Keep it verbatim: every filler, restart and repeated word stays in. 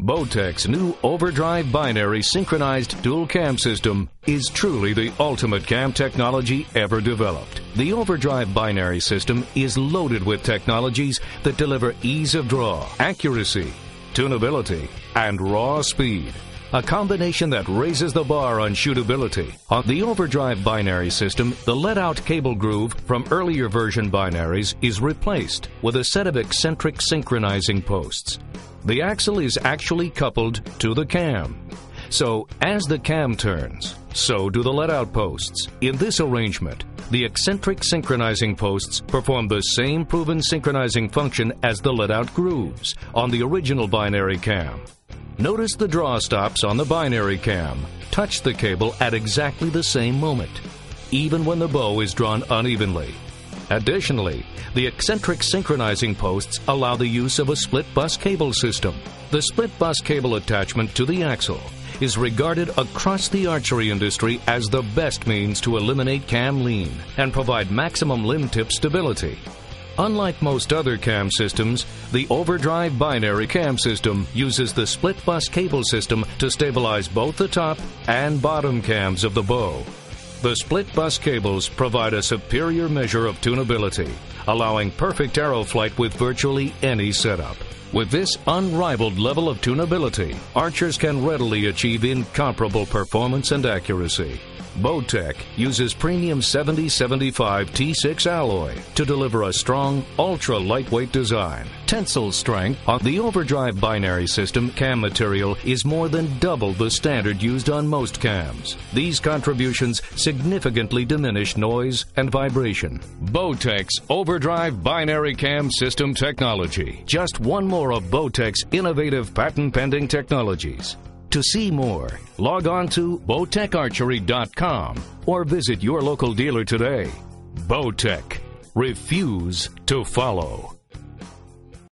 Bowtech's new OverDrive Binary synchronized dual cam system is truly the ultimate cam technology ever developed. The OverDrive Binary system is loaded with technologies that deliver ease of draw, accuracy, tunability, and raw speed. A combination that raises the bar on shootability. On the OverDrive Binary system, the let-out cable groove from earlier version binaries is replaced with a set of eccentric synchronizing posts. The axle is actually coupled to the cam. So, as the cam turns, so do the let-out posts. In this arrangement, the eccentric synchronizing posts perform the same proven synchronizing function as the let-out grooves on the original binary cam. Notice the draw stops on the binary cam touch the cable at exactly the same moment, even when the bow is drawn unevenly. Additionally, the eccentric synchronizing posts allow the use of a split bus cable system. The split bus cable attachment to the axle is regarded across the archery industry as the best means to eliminate cam lean and provide maximum limb tip stability. Unlike most other cam systems, the OverDrive Binary cam system uses the split bus cable system to stabilize both the top and bottom cams of the bow. The split bus cables provide a superior measure of tunability, allowing perfect arrow flight with virtually any setup. With this unrivaled level of tunability, archers can readily achieve incomparable performance and accuracy. Bowtech uses premium seventy seventy-five T six alloy to deliver a strong, ultra-lightweight design. Tensile strength on the OverDrive Binary system cam material is more than double the standard used on most cams. These contributions significantly diminish noise and vibration. Bowtech's OverDrive Binary cam system technology. Just one more of Bowtech's innovative patent-pending technologies. To see more, log on to Bowtech Archery dot com or visit your local dealer today. Bowtech. Refuse to follow.